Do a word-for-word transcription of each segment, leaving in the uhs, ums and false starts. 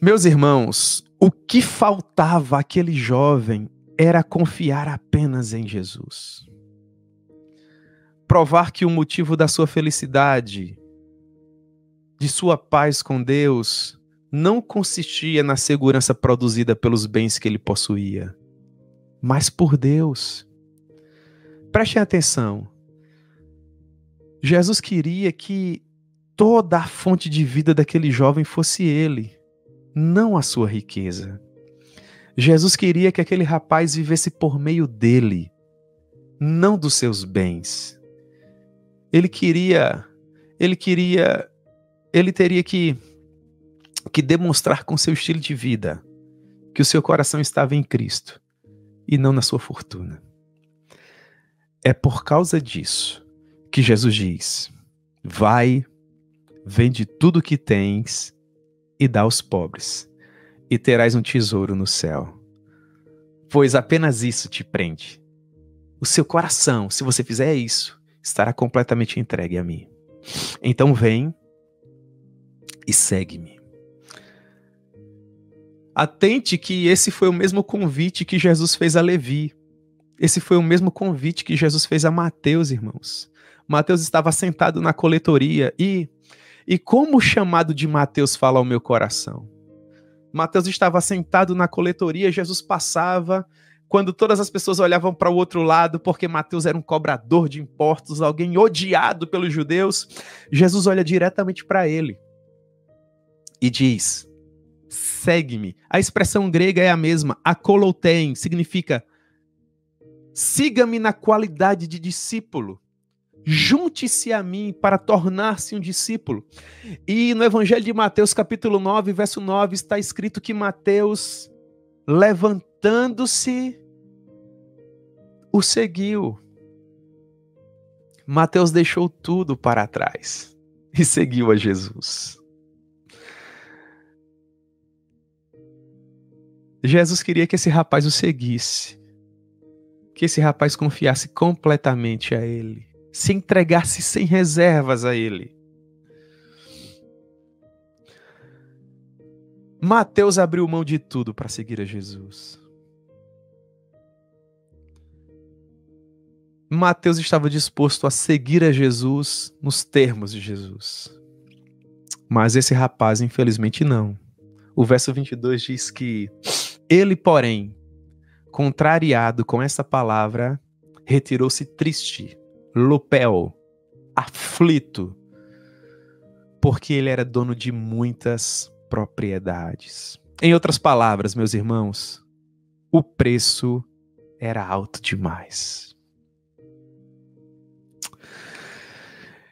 Meus irmãos, o que faltava àquele jovem era confiar apenas em Jesus. Provar que o motivo da sua felicidade, de sua paz com Deus, não consistia na segurança produzida pelos bens que ele possuía, mas por Deus. Prestem atenção. Jesus queria que toda a fonte de vida daquele jovem fosse ele, não a sua riqueza. Jesus queria que aquele rapaz vivesse por meio dele, não dos seus bens. Ele queria, ele queria, ele teria que, que demonstrar com seu estilo de vida que o seu coração estava em Cristo e não na sua fortuna. É por causa disso que Jesus diz: vai, vende tudo o que tens e dá aos pobres, e terás um tesouro no céu. Pois apenas isso te prende. O seu coração, se você fizer isso, estará completamente entregue a mim. Então vem e segue-me. Atente que esse foi o mesmo convite que Jesus fez a Levi. Esse foi o mesmo convite que Jesus fez a Mateus, irmãos. Mateus estava sentado na coletoria e, e como o chamado de Mateus fala ao meu coração? Mateus estava sentado na coletoria, Jesus passava, quando todas as pessoas olhavam para o outro lado, porque Mateus era um cobrador de impostos, alguém odiado pelos judeus, Jesus olha diretamente para ele e diz: segue-me. A expressão grega é a mesma, akolouthein, significa siga-me na qualidade de discípulo, junte-se a mim para tornar-se um discípulo. E no Evangelho de Mateus, capítulo nove, verso nove, está escrito que Mateus, levantando-se, o seguiu. Mateus deixou tudo para trás e seguiu a Jesus. Jesus queria que esse rapaz o seguisse, que esse rapaz confiasse completamente a ele, se entregasse sem reservas a ele. Mateus abriu mão de tudo para seguir a Jesus. Mateus estava disposto a seguir a Jesus nos termos de Jesus. Mas esse rapaz, infelizmente, não. O verso vinte e dois diz que ele, porém, contrariado com essa palavra, retirou-se triste, lopel, aflito, porque ele era dono de muitas propriedades. Em outras palavras, meus irmãos, o preço era alto demais.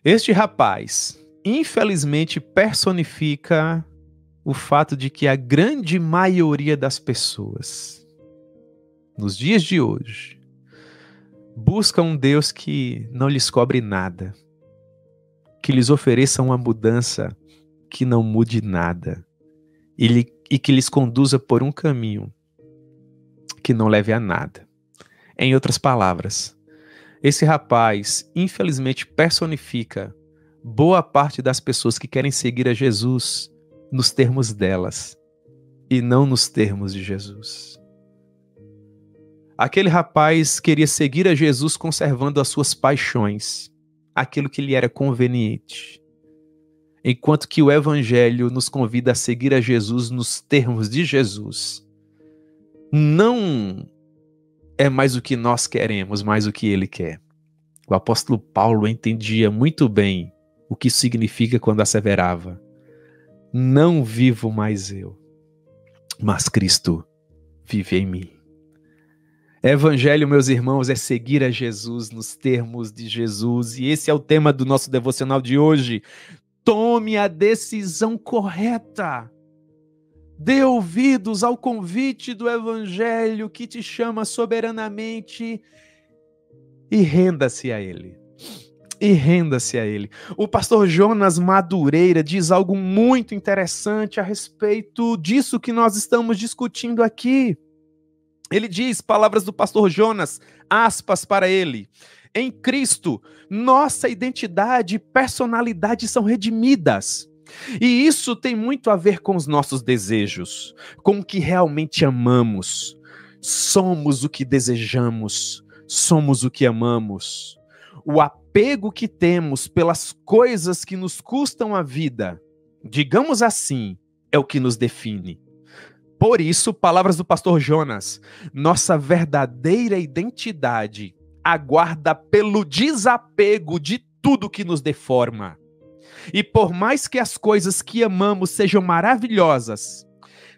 Este rapaz, infelizmente, personifica o fato de que a grande maioria das pessoas, nos dias de hoje, busca um Deus que não lhes cobre nada, que lhes ofereça uma mudança que não mude nada e, lhe, e que lhes conduza por um caminho que não leve a nada. Em outras palavras, esse rapaz, infelizmente, personifica boa parte das pessoas que querem seguir a Jesus nos termos delas e não nos termos de Jesus. Aquele rapaz queria seguir a Jesus conservando as suas paixões, aquilo que lhe era conveniente, enquanto que o Evangelho nos convida a seguir a Jesus nos termos de Jesus. Não é mais o que nós queremos, mas o que ele quer. O apóstolo Paulo entendia muito bem o que isso significa quando asseverava: não vivo mais eu, mas Cristo vive em mim. Evangelho, meus irmãos, é seguir a Jesus nos termos de Jesus. E esse é o tema do nosso devocional de hoje. Tome a decisão correta. Dê ouvidos ao convite do Evangelho que te chama soberanamente e renda-se a ele. E renda-se a ele. O pastor Jonas Madureira diz algo muito interessante a respeito disso que nós estamos discutindo aqui. Ele diz, palavras do pastor Jonas, aspas para ele: em Cristo, nossa identidade e personalidade são redimidas, E isso tem muito a ver com os nossos desejos, com o que realmente amamos. Somos o que desejamos, somos o que amamos. O apego que temos pelas coisas que nos custam a vida, digamos assim, é o que nos define. Por isso, palavras do pastor Jonas, nossa verdadeira identidade aguarda pelo desapego de tudo que nos deforma. E por mais que as coisas que amamos sejam maravilhosas,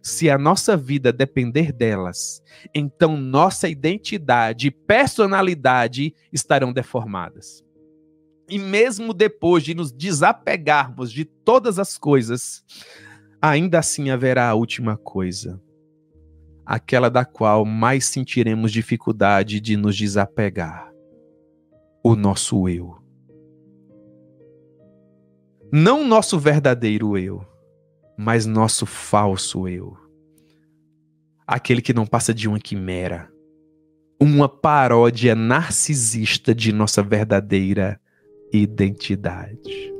se a nossa vida depender delas, então nossa identidade e personalidade estarão deformadas. E mesmo depois de nos desapegarmos de todas as coisas, ainda assim haverá a última coisa, aquela da qual mais sentiremos dificuldade de nos desapegar: o nosso eu. Não nosso verdadeiro eu, mas nosso falso eu. Aquele que não passa de uma quimera, uma paródia narcisista de nossa verdadeira identidade.